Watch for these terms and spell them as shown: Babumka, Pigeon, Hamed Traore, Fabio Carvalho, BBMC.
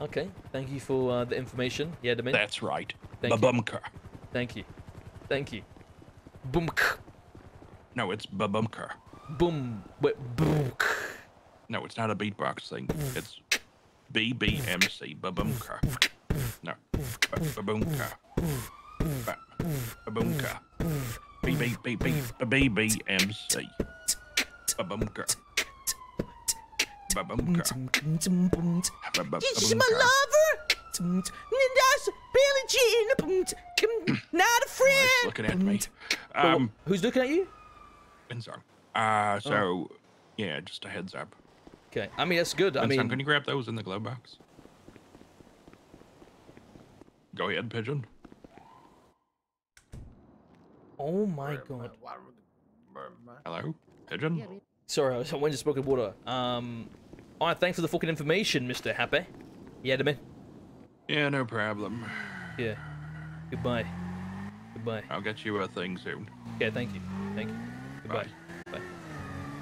Okay, thank you for the information. Yeah, Dominic. That's right. Babumka. Thank you. Thank you. Boomk. No, it's babumka. Boom. Wait, boomk. No, it's not a beatbox thing. It's BBMC. Babumka. No. Babumka. Babumka. BBMC. Babumka. She's my lover. That's Billie Jean. Not a friend. Oh, looking at me. Who's looking at you? Vincent. So, yeah, just a heads up. Okay. I mean, that's good. Vincent, can you grab those in the glove box? Go ahead, Pigeon. Oh my God. Hello, Pigeon. Yeah, sorry, I went to spoken water. Alright, thanks for the fucking information, Mr. Happy. Yeah, Dominic? Yeah, no problem. Yeah. Goodbye. Goodbye. I'll get you a thing soon. Yeah, thank you. Thank you. Goodbye. Bye.